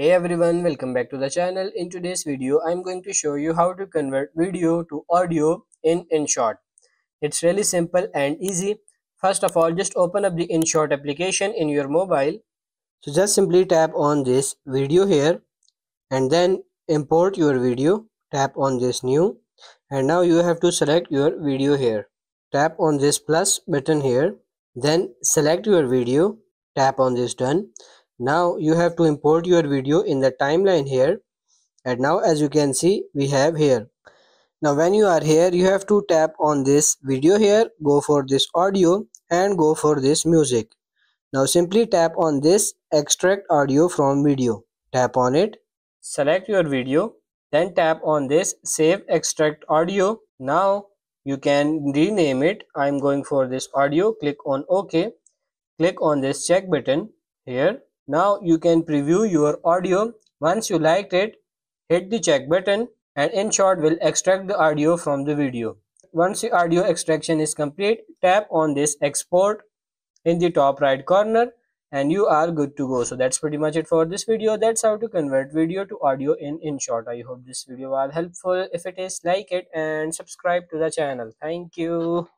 Hey everyone, welcome back to the channel. In today's video, I'm going to show you how to convert video to audio in InShot. It's really simple and easy. First of all, just open up the InShot application in your mobile. So just simply tap on this video here and then import your video. Tap on this new and now you have to select your video here. Tap on this plus button here. Then select your video. Tap on this done. Now you have to import your video in the timeline here, and now as you can see we have here. Now when you are here, you have to tap on this video here, go for this audio and go for this music. Now simply tap on this extract audio from video. Tap on it, select your video, then tap on this save extract audio. Now you can rename it. I'm going for this audio, click on OK, click on this check button here. Now you can preview your audio. Once you liked it, hit the check button and InShot will extract the audio from the video. Once the audio extraction is complete, tap on this export in the top right corner and you are good to go. So that's pretty much it for this video. That's how to convert video to audio in InShot. I hope this video was helpful. If it is, like it and subscribe to the channel. Thank you.